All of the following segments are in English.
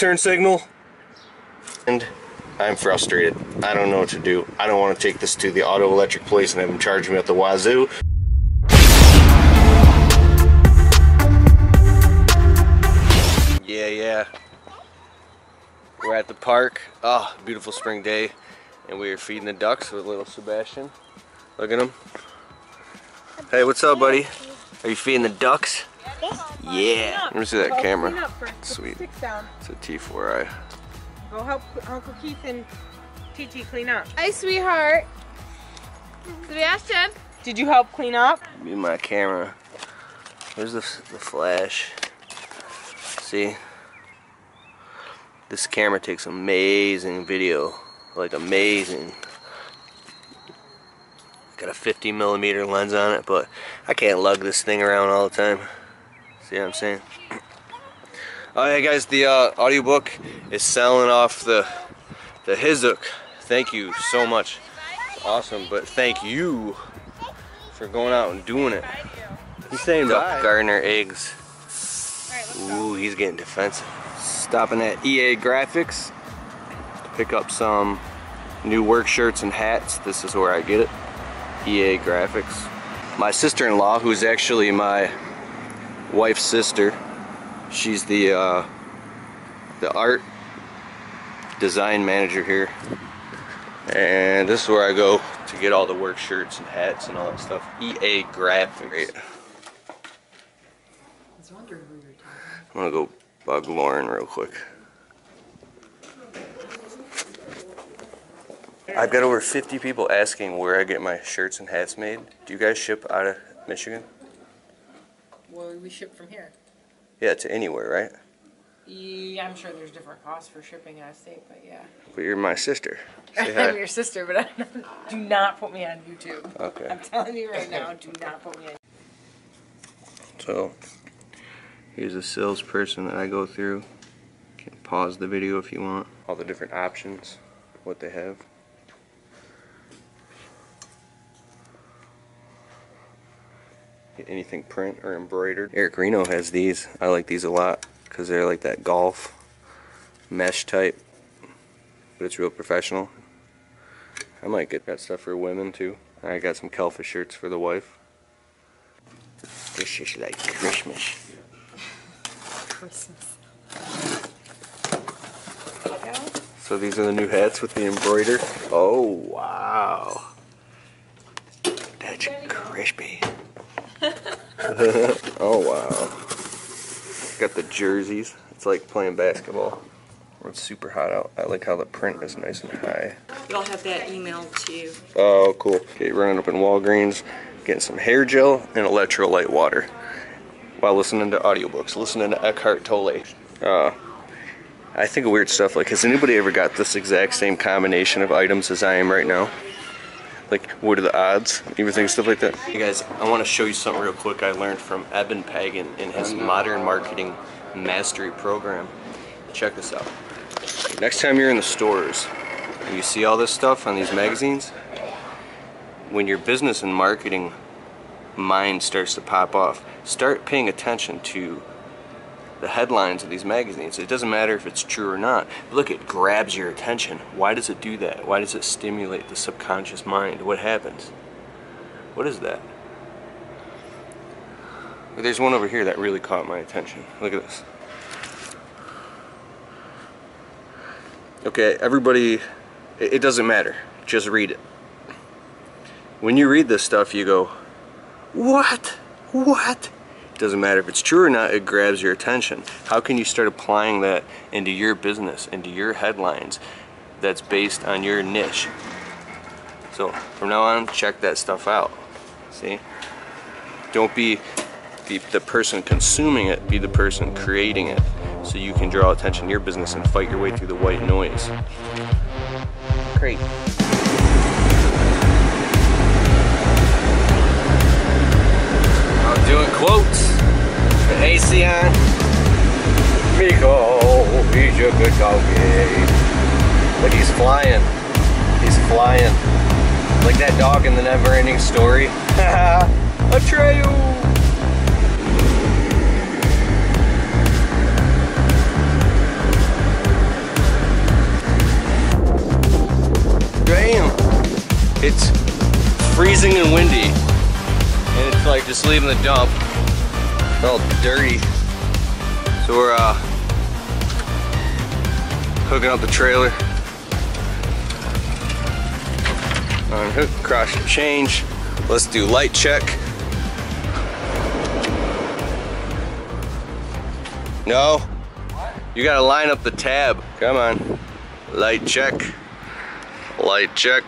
turn signal, and I'm frustrated. I don't know what to do. I don't want to take this to the auto electric place and have them charge me at the wazoo. Yeah. We're at the park. Oh, beautiful spring day. And we are feeding the ducks with little Sebastian. Look at him. Hey, what's up, buddy? Are you feeding the ducks? Yeah. Let me see that camera. Sweet. It's a T4i. Go help Uncle Keith and TT clean up. Hi, sweetheart. Sebastian. Did you help clean up? Need my camera. Where's the flash? See? This camera takes amazing video. Like amazing. Got a 50mm lens on it, but I can't lug this thing around all the time. See what I'm saying? Oh yeah, guys, the audiobook is selling off the Hizuk. Thank you so much. It's awesome, but thank you for going out and doing it. He's saying duck gardener eggs. Ooh, he's getting defensive. Stopping at EA Graphics to pick up some new work shirts and hats. This is where I get it. EA Graphics. My sister-in-law, who's actually my wife's sister, she's the art design manager here, and this is where I go to get all the work shirts and hats and all that stuff. EA Graphics. I'm gonna go bug Lauren real quick. I've got over 50 people asking where I get my shirts and hats made. Do you guys ship out of Michigan? Well, we ship from here. Yeah, to anywhere, right? Yeah, I'm sure there's different costs for shipping out of state, but yeah. But you're my sister. I'm your sister, but do not put me on YouTube. Okay. I'm telling you right now, do not put me on YouTube. So, here's a salesperson that I go through. You can pause the video if you want. All the different options, what they have. Anything print or embroidered. Eric Reno has these. I like these a lot because they're like that golf mesh type, but it's real professional. I might get that stuff for women too. I got some Kelfa shirts for the wife. This is like Christmas. Christmas. So these are the new hats with the embroider. Oh wow, that's crispy. Oh wow. Got the jerseys. It's like playing basketball. It's super hot out. I like how the print is nice and high. Y'all have that email too. Oh cool. Okay, running up in Walgreens, getting some hair gel and electrolyte water while listening to audiobooks, listening to Eckhart Tolle. I think of weird stuff like, has anybody ever got this exact same combination of items as I am right now? Like, what are the odds? You think stuff like that? Hey guys, I want to show you something real quick I learned from Eben Pagan in his Modern Marketing Mastery Program. Check this out. Next time you're in the stores and you see all this stuff on these magazines, when your business and marketing mind starts to pop off, start paying attention to the headlines of these magazines. It doesn't matter if it's true or not. Look, it grabs your attention. Why does it do that? Why does it stimulate the subconscious mind? What happens? What is that? There's one over here that really caught my attention. Look at this. Okay, everybody, it doesn't matter. Just read it. When you read this stuff, you go, what? What? Doesn't matter if it's true or not, it grabs your attention. How can you start applying that into your business, into your headlines that's based on your niche? So from now on, check that stuff out. See? Don't be the person consuming it, be the person creating it, so you can draw attention to your business and fight your way through the white noise. Great. Doing quotes for ACN. Miko, he's a good doggy. But he's flying. He's flying. Like that dog in the Never Ending Story. Haha, Atreyu! freezing and windy. And it's like just leaving the dump. It's all dirty. So we're hooking up the trailer. Unhook, crash and change. Let's do light check. No. What? You gotta line up the tab. Come on. Light check. Light check.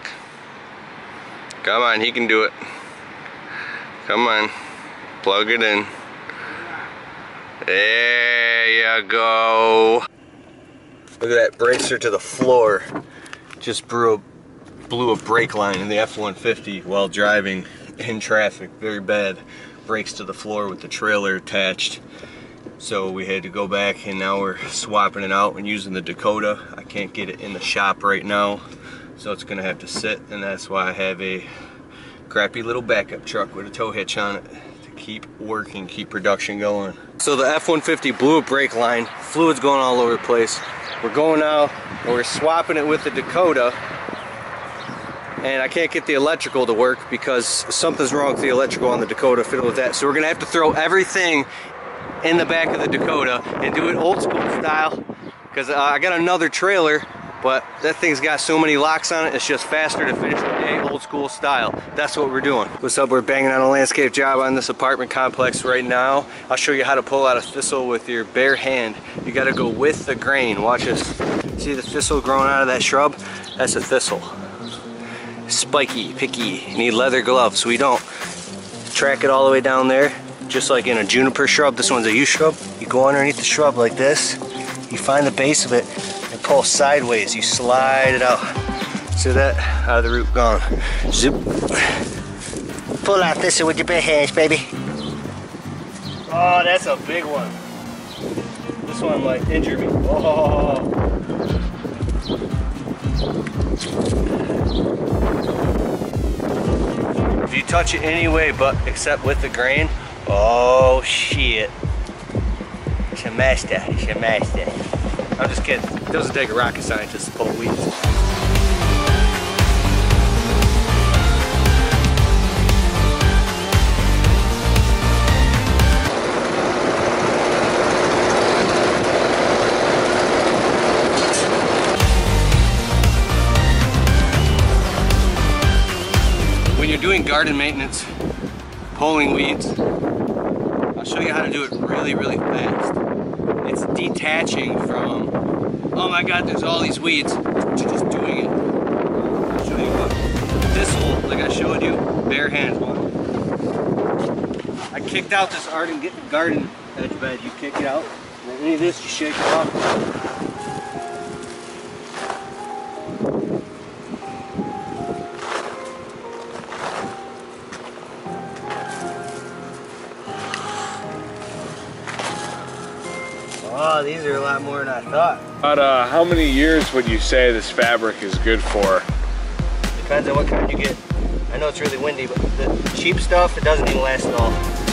Come on, he can do it. Come on. Plug it in. There you go. Look at that bracer to the floor. Just blew a brake line in the F-150 while driving in traffic. Very bad. Brakes to the floor with the trailer attached. So we had to go back, and now we're swapping it out and using the Dakota. I can't get it in the shop right now, so it's gonna have to sit, and that's why I have a crappy little backup truck with a tow hitch on it to keep working, keep production going. So the F-150 blew a brake line, fluid's going all over the place. We're going out and we're swapping it with the Dakota, and I can't get the electrical to work because something's wrong with the electrical on the Dakota fiddle with that. So we're gonna have to throw everything in the back of the Dakota and do it old school style, because I got another trailer, but that thing's got so many locks on it, it's just faster to finish the day old school style. That's what we're doing. What's up, we're banging on a landscape job on this apartment complex right now. I'll show you how to pull out a thistle with your bare hand. You gotta go with the grain. Watch this. See the thistle growing out of that shrub? That's a thistle. Spiky, picky, you need leather gloves. So we don't track it all the way down there. Just like in a juniper shrub, this one's a yew shrub. You go underneath the shrub like this, you find the base of it, and pull sideways, you slide it out. See that? Out of the root, gone. Zip. Pull out this with your bare hands, baby. Oh, that's a big one. This one like injured me. Oh. If you touch it anyway, but except with the grain, oh shit. Shemasta, Shemasta. I'm just kidding. It doesn't take a rocket scientist to pull weeds. When you're doing garden maintenance, pulling weeds, I'll show you how to do it really, really fast. It's detaching from, oh my God, there's all these weeds, to just doing it. I'll show you what. Thistle, like I showed you, bare hands one. I kicked out this garden edge bed. You kick it out, and any of this, you shake it off. Oh, these are a lot more than I thought. But how many years would you say this fabric is good for? Depends on what kind you get. I know it's really windy, but the cheap stuff, it doesn't even last at all.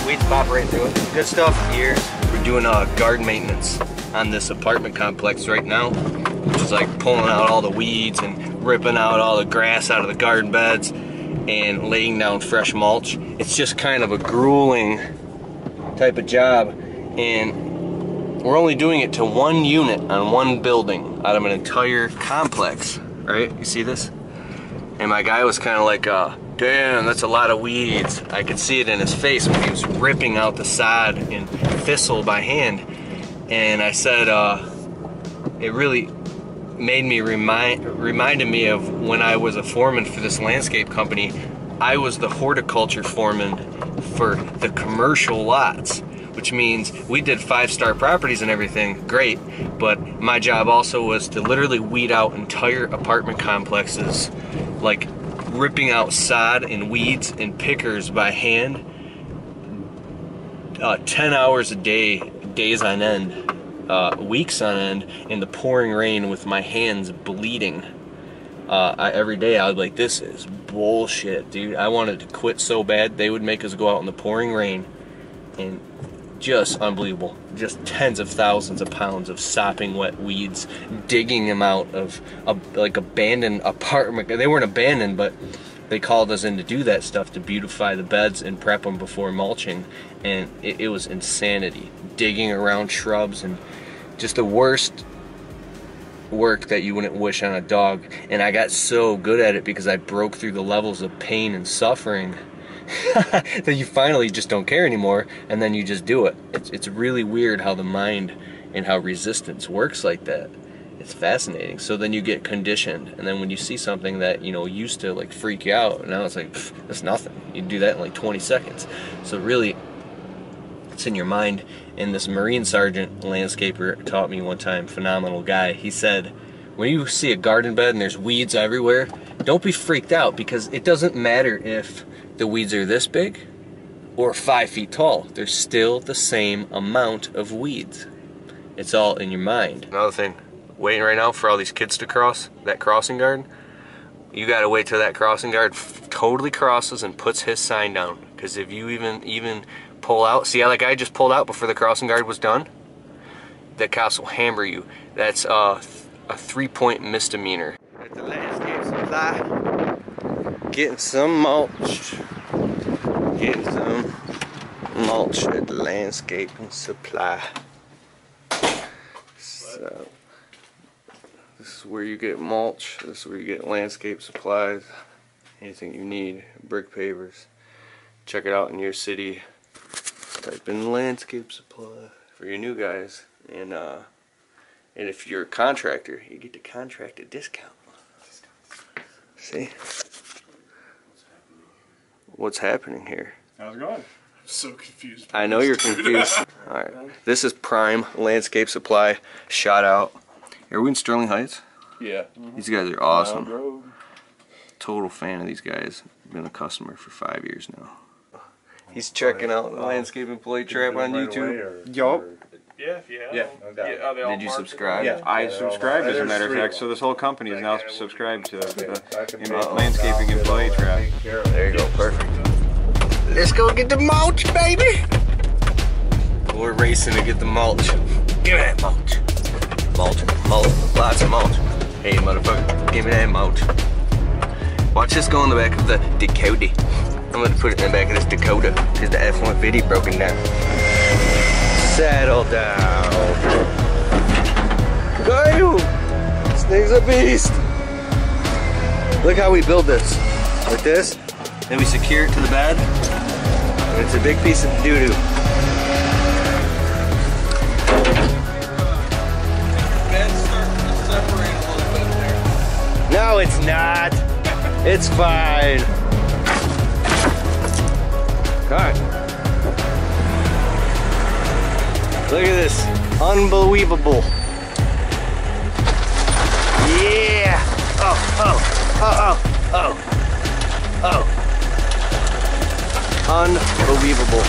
Weeds pop right through it. Good stuff, years. We're doing garden maintenance on this apartment complex right now, which is like pulling out all the weeds and ripping out all the grass out of the garden beds and laying down fresh mulch. It's just kind of a grueling type of job, and we're only doing it to one unit on one building out of an entire complex, right? You see this? And my guy was kind of like, damn, that's a lot of weeds. I could see it in his face when he was ripping out the sod and thistle by hand. And I said, it really made me reminded me of when I was a foreman for this landscape company. I was the horticulture foreman for the commercial lots, which means we did 5-star properties and everything, great, but my job also was to literally weed out entire apartment complexes, like ripping out sod and weeds and pickers by hand, 10 hours a day, days on end, weeks on end, in the pouring rain with my hands bleeding. Every day I was like, this is bullshit, dude. I wanted to quit so bad. They would make us go out in the pouring rain, and just unbelievable. Just tens of thousands of pounds of sopping wet weeds, digging them out of like abandoned apartment. They weren't abandoned, but they called us in to do that stuff, to beautify the beds and prep them before mulching, and it was insanity, digging around shrubs and just the worst work that you wouldn't wish on a dog. And I got so good at it because I broke through the levels of pain and suffering that you finally just don't care anymore, and then you just do it. It's really weird how the mind and how resistance works like that. It's fascinating. So then you get conditioned, and then when you see something that, you know, used to like freak you out, now it's like, that's nothing. You do that in like 20 seconds. So really, it's in your mind. And this Marine Sergeant landscaper taught me one time, phenomenal guy, he said, when you see a garden bed and there's weeds everywhere, don't be freaked out, because it doesn't matter if the weeds are this big or 5 feet tall. There's still the same amount of weeds. It's all in your mind. Another thing, waiting right now for all these kids to cross that crossing guard. You gotta wait till that crossing guard totally crosses and puts his sign down. Because if you even pull out, see how that guy just pulled out before the crossing guard was done? That cops will hammer you. That's a 3-point misdemeanor. At the Landscape Supply, getting some mulch. Getting some mulch at the Landscape Supply. So, this is where you get mulch, this is where you get landscape supplies, anything you need, brick pavers. Check it out in your city. Type in landscape supply for your new guys. And if you're a contractor, you get the contractor discount. See? What's happening here? How's it going? So confused. I know you're confused. Alright, this is Prime Landscape Supply. Shout out. Are we in Sterling Heights? Yeah. Mm-hmm. These guys are awesome. Total fan of these guys. Been a customer for 5 years now. He's checking out the landscape employee trap on YouTube. Yup. Yeah, yeah. Did you subscribe? Yeah. I subscribed, as a matter of fact. So this whole company is now subscribed to the landscaping employee trap. There you go. Perfect. Let's go get the mulch, baby. We're racing to get the mulch. Give me that mulch. Mulch, mulch, lots of mulch. Hey, motherfucker, give me that mulch. Watch this go in the back of the Dakota. I'm gonna put it in the back of this Dakota because the F-150 broken down. Saddle down. Damn, this thing's a beast. Look how we build this. Like this, then we secure it to the bed. And it's a big piece of doo-doo. No, it's not. It's fine. God. Look at this. Unbelievable. Yeah. Oh, oh, oh, oh, oh. Unbelievable.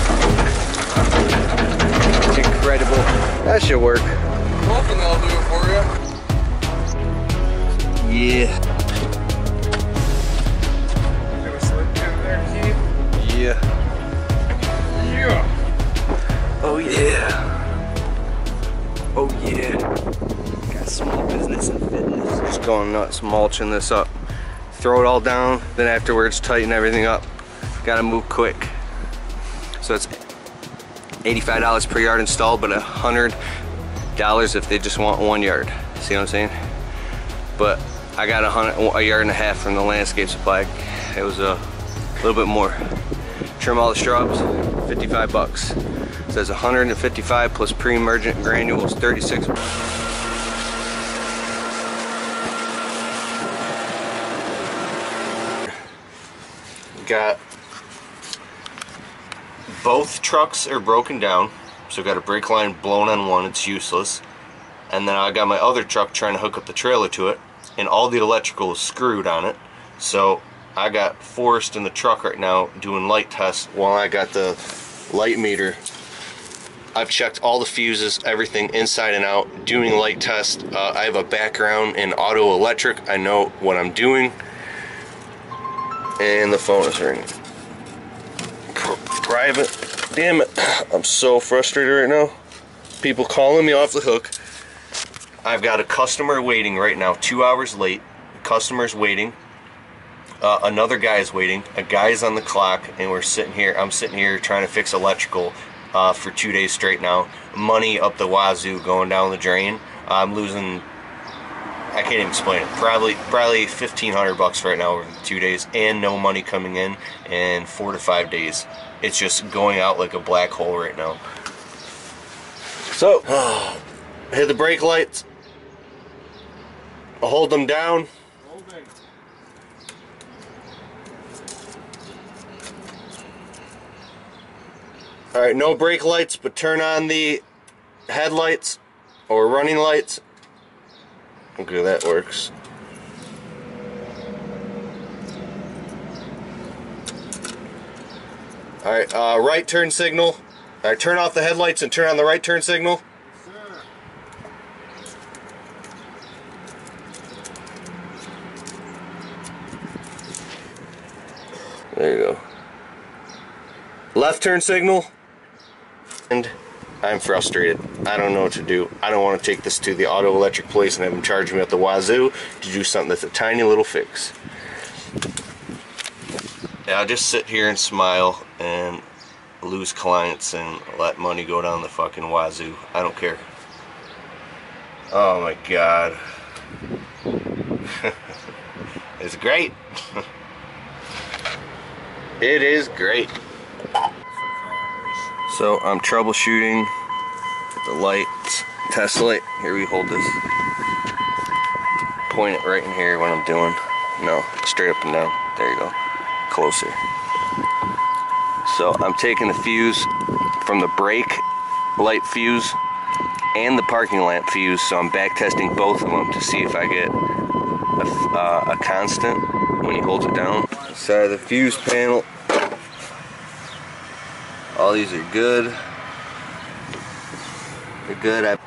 It's incredible. That should work. Hoping that'll do it for you. Yeah. Yeah. Yeah. Oh yeah. Oh yeah. Got small business and fitness. Just going nuts, mulching this up. Throw it all down, then afterwards tighten everything up. Gotta move quick. So it's $85 per yard installed, but $100 if they just want 1 yard. See what I'm saying? But I got a yard and a half from the landscape supply. It was a little bit more. Trim all the shrubs, 55 bucks. So that's 155 plus pre-emergent granules, 36. Got both trucks are broken down. So I've got a brake line blown on one, it's useless. And then I got my other truck trying to hook up the trailer to it, and all the electrical is screwed on it. So I got Forrest in the truck right now doing light tests while I got the light meter. I've checked all the fuses, everything inside and out, doing light tests. I have a background in auto electric. I know what I'm doing. And the phone is ringing. Private. Damn it. I'm so frustrated right now. People calling me off the hook. I've got a customer waiting right now, 2 hours late. The customer's waiting. another guy's waiting, a guy's on the clock, and we're sitting here, I'm sitting here trying to fix electrical for 2 days straight now. Money up the wazoo going down the drain. I'm losing, I can't even explain it, probably $1,500 right now over the 2 days, and no money coming in 4 to 5 days. It's just going out like a black hole right now. So, hit the brake lights. I'll hold them down. Holding. All right, no brake lights, but turn on the headlights or running lights. Okay, that works. All right, right turn signal. All right, turn off the headlights and turn on the right turn signal. Sure. There you go. Left turn signal. And I'm frustrated. I don't know what to do. I don't want to take this to the auto electric place and have them charge me at the wazoo to do something that's a tiny little fix. Yeah, I'll just sit here and smile and lose clients and let money go down the fucking wazoo. I don't care. Oh my god. It's great. It is great. So I'm troubleshooting the lights, test light. Here, we hold this. Point it right in here when I'm doing. No, straight up and down. There you go. Closer. So I'm taking the fuse from the brake light fuse and the parking lamp fuse, so I'm back testing both of them to see if I get a constant when he holds it down. Side of the fuse panel. All these are good. They're good.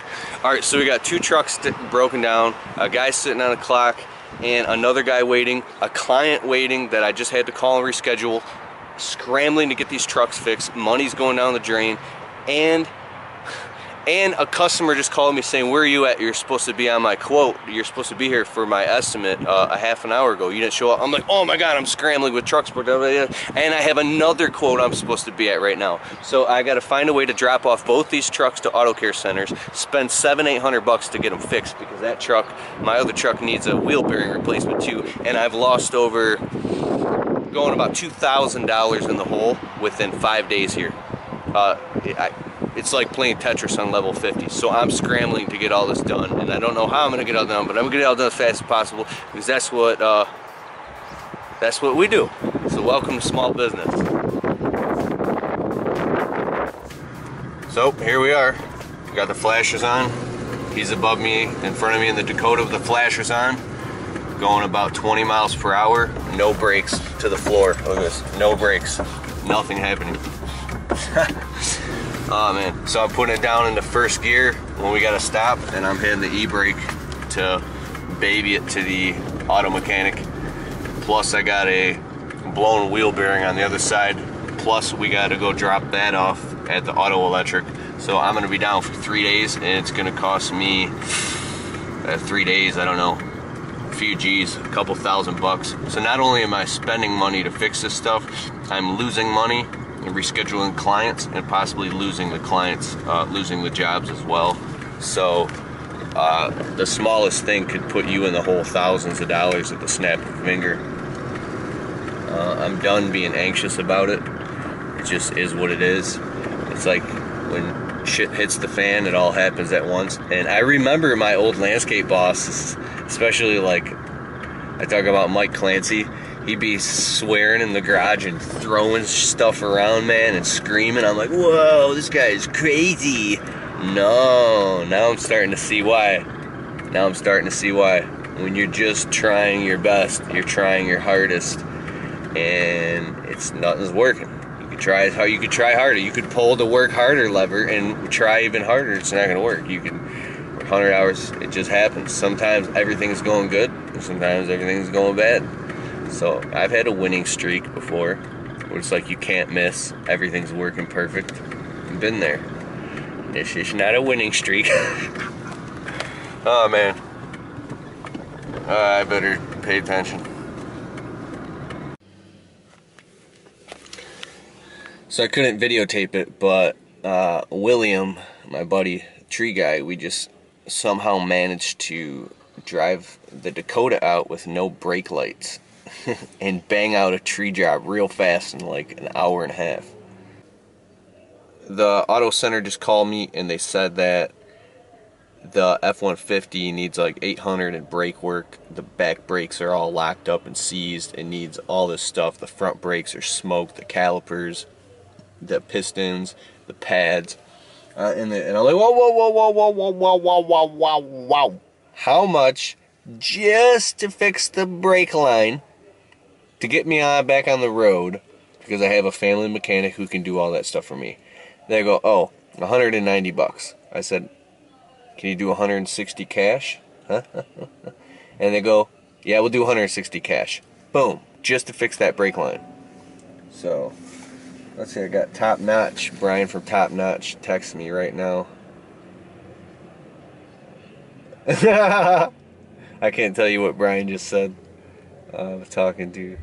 Alright, so we got two trucks broken down, a guy sitting on a clock, and another guy waiting, a client waiting that I just had to call and reschedule. Scrambling to get these trucks fixed, money's going down the drain, and a customer just called me saying, "Where are you at? You're supposed to be on my quote. You're supposed to be here for my estimate a half an hour ago. You didn't show up." I'm like, "Oh my god, I'm scrambling with trucks, and I have another quote I'm supposed to be at right now." So I got to find a way to drop off both these trucks to Auto Care Centers, spend $700-800 to get them fixed because that truck, my other truck, needs a wheel bearing replacement too, and I've lost over. Going about $2,000 in the hole within 5 days here. It's like playing Tetris on level 50. So I'm scrambling to get all this done, and I don't know how I'm gonna get it all done, but I'm gonna get it all done as fast as possible because that's what we do. So welcome to small business. So here we are. We got the flashers on. He's above me, in front of me in the Dakota with the flashers on. Going about 20 miles per hour, no brakes to the floor. Look at this, no brakes, nothing happening. Oh man, so I'm putting it down into first gear when we gotta stop, and I'm hitting the e-brake to baby it to the auto mechanic. Plus I got a blown wheel bearing on the other side, plus we gotta go drop that off at the auto electric. So I'm gonna be down for 3 days, and it's gonna cost me 3 days, I don't know, few G's, a couple $1,000 bucks. So not only am I spending money to fix this stuff, I'm losing money and rescheduling clients and possibly losing the clients, losing the jobs as well. So the smallest thing could put you in the hole thousands of dollars at the snap of a finger. I'm done being anxious about it. It just is what it is. It's like when shit hits the fan, it all happens at once. And I remember my old landscape bosses, especially like I talk about Mike Clancy, he'd be swearing in the garage and throwing stuff around, man, and screaming. I'm like, whoa, this guy is crazy. No, now I'm starting to see why. Now I'm starting to see why. When you're just trying your best, you're trying your hardest, and it's nothing's working. You could try how you could try harder. You could pull the work harder lever and try even harder. It's not gonna work. You can. 100 hours, it just happens. Sometimes everything's going good, and sometimes everything's going bad. So I've had a winning streak before where it's like you can't miss, everything's working perfect. I've been there. This is not a winning streak. Oh man, I better pay attention. So I couldn't videotape it, but William, my buddy, tree guy, we just somehow managed to drive the Dakota out with no brake lights and bang out a tree job real fast in like an hour and a half. The auto center just called me and they said that the F-150 needs like 800 in brake work. The back brakes are all locked up and seized. It needs all this stuff. The front brakes are smoked, the calipers, the pistons, the pads. And I'm like, whoa, whoa, whoa, whoa, whoa, whoa, whoa, whoa, whoa, whoa, whoa. How much just to fix the brake line to get me back on the road, because I have a family mechanic who can do all that stuff for me. They go, oh, 190 bucks. I said, can you do 160 cash? And they go, yeah, we'll do 160 cash. Boom, just to fix that brake line. So, let's see, I got Top Notch. Brian from Top Notch texts me right now. I can't tell you what Brian just said. I was talking to